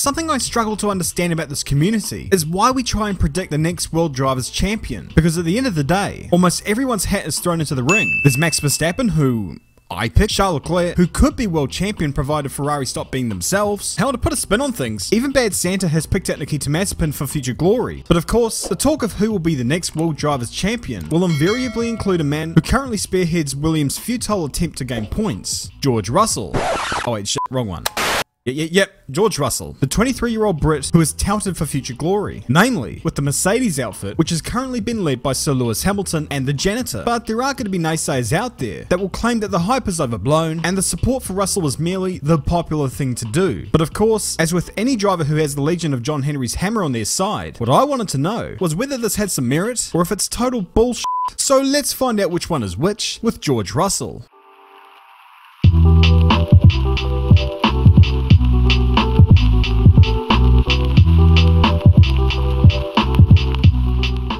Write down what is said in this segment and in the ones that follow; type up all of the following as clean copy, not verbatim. Something I struggle to understand about this community is why we try and predict the next World Drivers' Champion, because at the end of the day, almost everyone's hat is thrown into the ring. There's Max Verstappen, who I picked, Charles Leclerc, who could be world champion provided Ferrari stop being themselves. Hell, to put a spin on things, even Bad Santa has picked out Nikita Mazepin for future glory. But of course, the talk of who will be the next World Drivers' Champion will invariably include a man who currently spearheads Williams' futile attempt to gain points, George Russell. Oh wait, shit, wrong one. Yep, George Russell, the 23-year-old Brit who is touted for future glory, namely with the Mercedes outfit, which has currently been led by Sir Lewis Hamilton and the janitor. But there are going to be naysayers out there that will claim that the hype is overblown and the support for Russell was merely the popular thing to do. But of course, as with any driver who has the legion of John Henry's hammer on their side, what I wanted to know was whether this had some merit or if it's total bullshit. So let's find out which one is which with George Russell.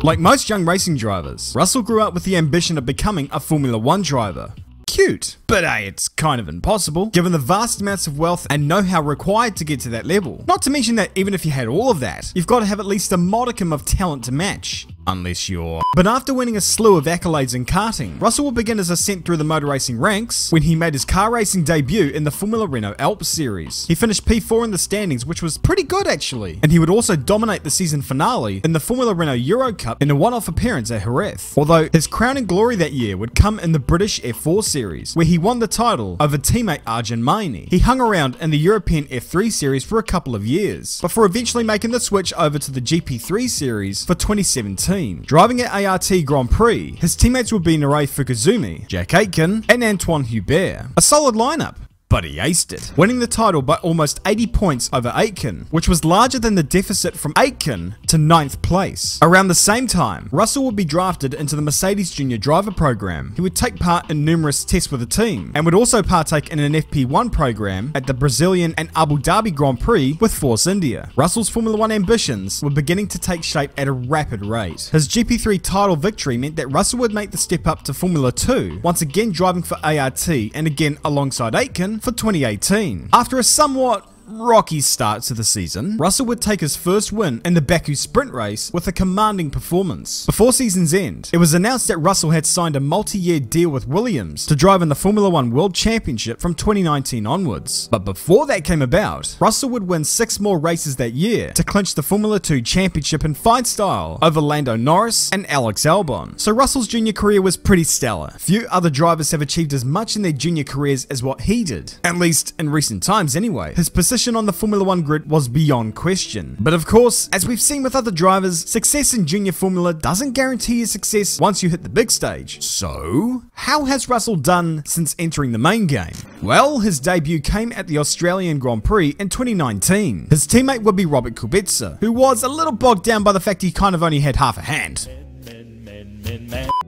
Like most young racing drivers, Russell grew up with the ambition of becoming a Formula One driver. Cute, but hey, it's kind of impossible, given the vast amounts of wealth and know-how required to get to that level. Not to mention that even if you had all of that, you've got to have at least a modicum of talent to match. Unless you're... But after winning a slew of accolades in karting, Russell will begin his ascent through the motor racing ranks when he made his car racing debut in the Formula Renault Alps series. He finished P4 in the standings, which was pretty good actually, and he would also dominate the season finale in the Formula Renault Euro Cup in a one-off appearance at Jerez. Although his crowning glory that year would come in the British F4 series, where he won the title over teammate Arjun Maini. He hung around in the European F3 series for a couple of years, before eventually making the switch over to the GP3 series for 2017. Driving at ART Grand Prix, his teammates would be Narei Fukuzumi, Jack Aitken, and Antoine Hubert. A solid lineup, but he aced it, winning the title by almost 80 points over Aitken, which was larger than the deficit from Aitken to 9th place. Around the same time, Russell would be drafted into the Mercedes Junior Driver Program. He would take part in numerous tests with the team, and would also partake in an FP1 program at the Brazilian and Abu Dhabi Grand Prix with Force India. Russell's Formula One ambitions were beginning to take shape at a rapid rate. His GP3 title victory meant that Russell would make the step up to Formula 2, once again driving for ART and again alongside Aitken, for 2018. After a somewhat rocky start to the season, Russell would take his first win in the Baku sprint race with a commanding performance. Before season's end, it was announced that Russell had signed a multi-year deal with Williams to drive in the Formula One World Championship from 2019 onwards. But before that came about, Russell would win 6 more races that year to clinch the Formula 2 Championship in fine style over Lando Norris and Alex Albon. So Russell's junior career was pretty stellar. Few other drivers have achieved as much in their junior careers as what he did, at least in recent times anyway. His position on the Formula One grid was beyond question. But of course, as we've seen with other drivers, success in junior Formula doesn't guarantee your success once you hit the big stage. So, how has Russell done since entering the main game? Well, his debut came at the Australian Grand Prix in 2019. His teammate would be Robert Kubica, who was a little bogged down by the fact he kind of only had half a hand.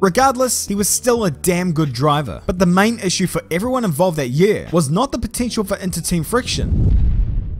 Regardless, he was still a damn good driver. But the main issue for everyone involved that year was not the potential for inter-team friction,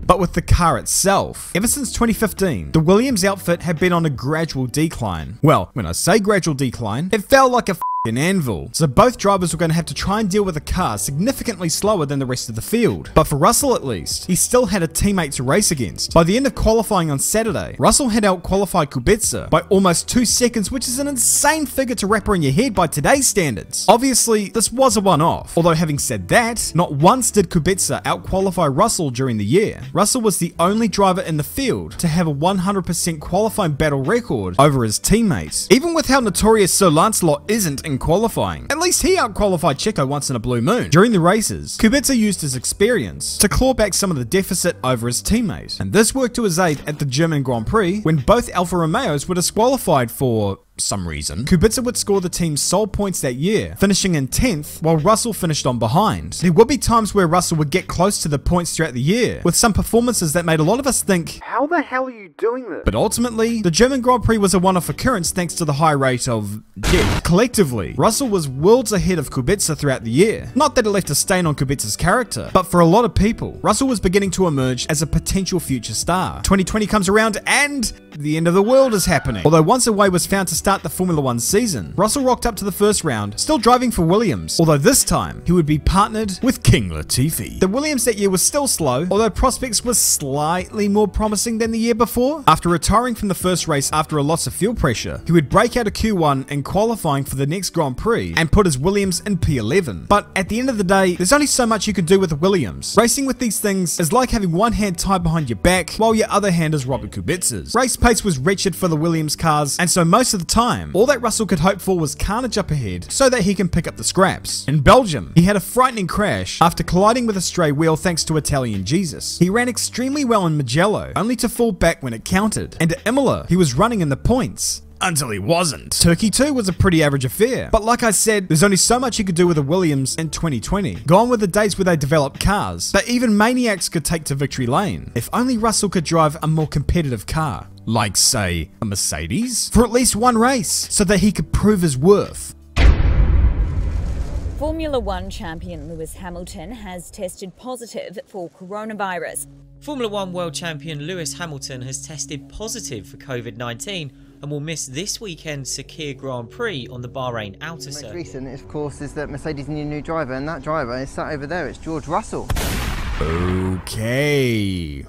but with the car itself. Ever since 2015, the Williams outfit had been on a gradual decline. Well, when I say gradual decline, it fell like a f***ing anvil. So both drivers were going to have to try and deal with a car significantly slower than the rest of the field. But for Russell at least, he still had a teammate to race against. By the end of qualifying on Saturday, Russell had out-qualified Kubica by almost 2 seconds, which is an insane figure to wrap around your head by today's standards. Obviously, this was a one-off. Although having said that, not once did Kubica out-qualify Russell during the year. Russell was the only driver in the field to have a 100% qualifying battle record over his teammates. Even with how notorious Sir Lancelot isn't in qualifying, at least he out-qualified Checo once in a blue moon. During the races, Kubica used his experience to claw back some of the deficit over his teammates, and this worked to his aid at the German Grand Prix when both Alfa Romeos were disqualified for some reason. Kubica would score the team's sole points that year, finishing in 10th while Russell finished on behind. There would be times where Russell would get close to the points throughout the year, with some performances that made a lot of us think, how the hell are you doing this? But ultimately, the German Grand Prix was a one-off occurrence thanks to the high rate of death. Collectively, Russell was worlds ahead of Kubica throughout the year. Not that it left a stain on Kubica's character, but for a lot of people, Russell was beginning to emerge as a potential future star. 2020 comes around and the end of the world is happening. Although once a way was found to stay start the Formula One season, Russell rocked up to the first round, still driving for Williams, although this time he would be partnered with King Latifi. The Williams that year was still slow, although prospects were slightly more promising than the year before. After retiring from the first race after a loss of fuel pressure, he would break out of Q1 in qualifying for the next Grand Prix and put his Williams in P11. But at the end of the day, there's only so much you can do with the Williams. Racing with these things is like having one hand tied behind your back while your other hand is Robert Kubica's. Race pace was wretched for the Williams cars, and so most of the time, all that Russell could hope for was carnage up ahead so that he can pick up the scraps. In Belgium, he had a frightening crash after colliding with a stray wheel thanks to Italian Jesus. He ran extremely well in Mugello, only to fall back when it counted, and at Imola, he was running in the points. Until he wasn't. Turkey too was a pretty average affair. But like I said, there's only so much you could do with a Williams in 2020. Gone were the days where they developed cars that even maniacs could take to victory lane. If only Russell could drive a more competitive car, like say, a Mercedes, for at least one race, so that he could prove his worth. Formula One champion Lewis Hamilton has tested positive for coronavirus. Formula One world champion Lewis Hamilton has tested positive for COVID-19 and will miss this weekend's Sakhir Grand Prix on the Bahrain outer circuit. The most recent, of course, is that Mercedes need a new driver, and that driver is sat over there, it's George Russell. Okay.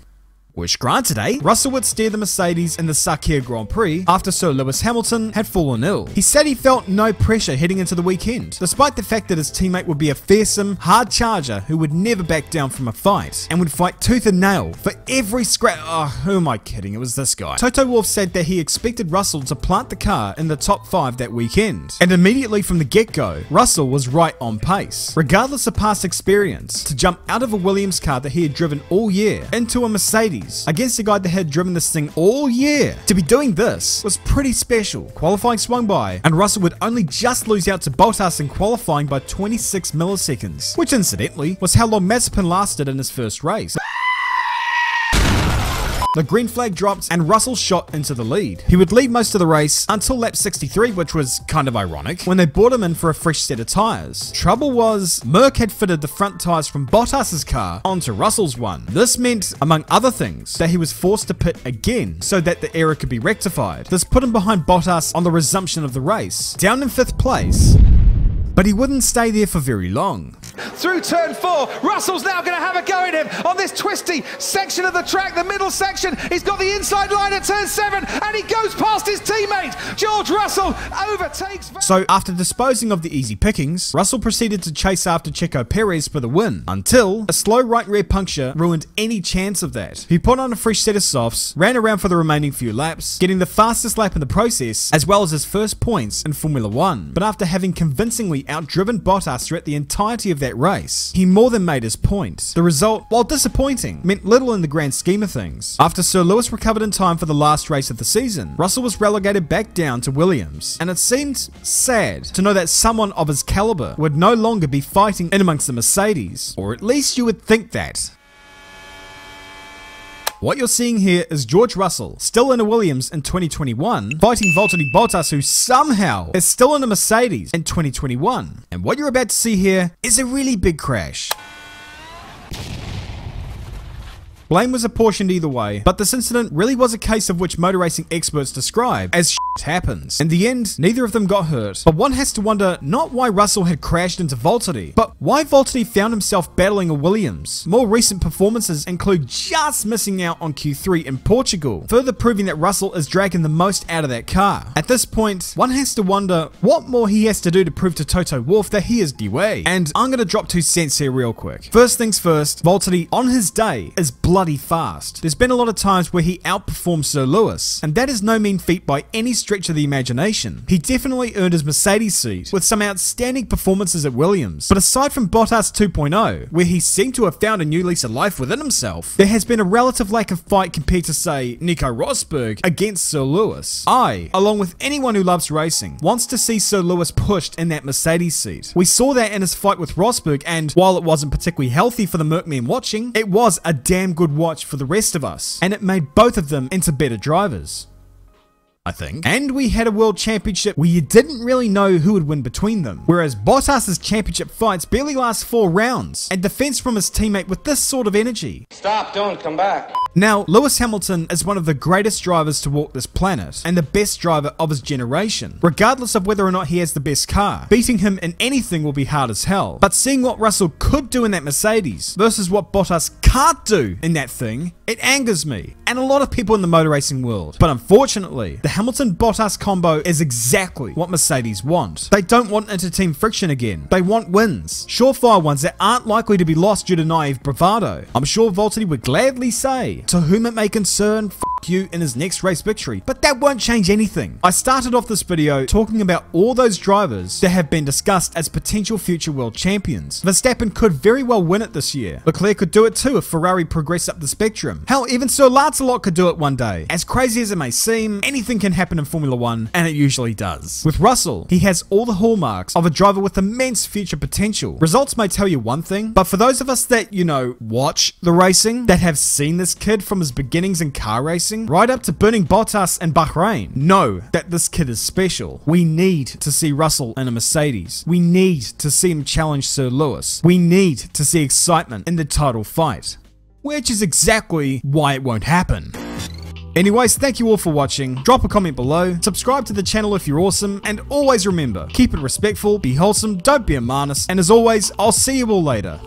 Wish granted, eh? Russell would steer the Mercedes in the Sakhir Grand Prix after Sir Lewis Hamilton had fallen ill. He said he felt no pressure heading into the weekend, despite the fact that his teammate would be a fearsome, hard charger who would never back down from a fight and would fight tooth and nail for every scrap. Oh, who am I kidding? It was this guy. Toto Wolff said that he expected Russell to plant the car in the top 5 that weekend, and immediately from the get-go, Russell was right on pace. Regardless of past experience, to jump out of a Williams car that he had driven all year into a Mercedes against a guy that had driven this thing all year, to be doing this was pretty special. Qualifying swung by, and Russell would only just lose out to Bottas in qualifying by 26 milliseconds, which incidentally was how long Mazepin lasted in his first race. The green flag dropped and Russell shot into the lead. He would lead most of the race until lap 63, which was kind of ironic, when they brought him in for a fresh set of tyres. Trouble was, Merc had fitted the front tyres from Bottas' car onto Russell's one. This meant, among other things, that he was forced to pit again so that the error could be rectified. This put him behind Bottas on the resumption of the race, down in 5th place. But he wouldn't stay there for very long. Through turn 4, Russell's now going to have a go at him on this twisty section of the track, the middle section. He's got the inside line at turn 7, and he goes past his teammate. George Russell overtakes. So after disposing of the easy pickings, Russell proceeded to chase after Checo Perez for the win, until a slow right rear puncture ruined any chance of that. He put on a fresh set of softs, ran around for the remaining few laps, getting the fastest lap in the process, as well as his first points in Formula One. But after having convincingly outdriven Bottas throughout the entirety of that race, he more than made his point. The result, while disappointing, meant little in the grand scheme of things. After Sir Lewis recovered in time for the last race of the season, Russell was relegated back down to Williams, and it seemed sad to know that someone of his caliber would no longer be fighting in amongst the Mercedes, or at least you would think that. What you're seeing here is George Russell, still in a Williams in 2021, fighting Valtteri Bottas, who somehow is still in a Mercedes in 2021. And what you're about to see here is a really big crash. Blame was apportioned either way, but this incident really was a case of which motor racing experts describe as shit happens. In the end, neither of them got hurt, but one has to wonder not why Russell had crashed into Valtteri, but why Valtteri found himself battling a Williams. More recent performances include just missing out on Q3 in Portugal, further proving that Russell is dragging the most out of that car. At this point, one has to wonder what more he has to do to prove to Toto Wolff that he is the way. And I'm going to drop 2 cents here real quick. First things first, Valtteri on his day is bloody fast. There's been a lot of times where he outperformed Sir Lewis, and that is no mean feat by any stretch of the imagination. He definitely earned his Mercedes seat with some outstanding performances at Williams, but aside from Bottas 2.0, where he seemed to have found a new lease of life within himself, there has been a relative lack of fight compared to, say, Nico Rosberg against Sir Lewis. I, along with anyone who loves racing, wants to see Sir Lewis pushed in that Mercedes seat. We saw that in his fight with Rosberg, and while it wasn't particularly healthy for the Merc men watching, it was a damn good watch for the rest of us, and it made both of them into better drivers. I think. And we had a world championship where you didn't really know who would win between them, whereas Bottas's championship fights barely last 4 rounds, and defense from his teammate with this sort of energy. Stop, don't come back. Now, Lewis Hamilton is one of the greatest drivers to walk this planet, and the best driver of his generation, regardless of whether or not he has the best car. Beating him in anything will be hard as hell, but seeing what Russell could do in that Mercedes versus what Bottas can't do in that thing, it angers me, and a lot of people in the motor racing world. But unfortunately, the Hamilton-Bottas combo is exactly what Mercedes want. They don't want inter-team friction again. They want wins, surefire ones that aren't likely to be lost due to naive bravado. I'm sure Valtteri would gladly say, to whom it may concern, f*** you, in his next race victory, but that won't change anything. I started off this video talking about all those drivers that have been discussed as potential future world champions. Verstappen could very well win it this year. Leclerc could do it too if Ferrari progress up the spectrum. Hell, even Sir Lancelot could do it one day. As crazy as it may seem, anything can happen in Formula One, and it usually does. With Russell, he has all the hallmarks of a driver with immense future potential. Results may tell you one thing, but for those of us that, you know, watch the racing, that have seen this kid from his beginnings in car racing, right up to burning Bottas in Bahrain, know that this kid is special. We need to see Russell in a Mercedes. We need to see him challenge Sir Lewis. We need to see excitement in the title fight, which is exactly why it won't happen. Anyways, thank you all for watching. Drop a comment below, subscribe to the channel if you're awesome, and always remember, keep it respectful, be wholesome, don't be a menace, and as always, I'll see you all later.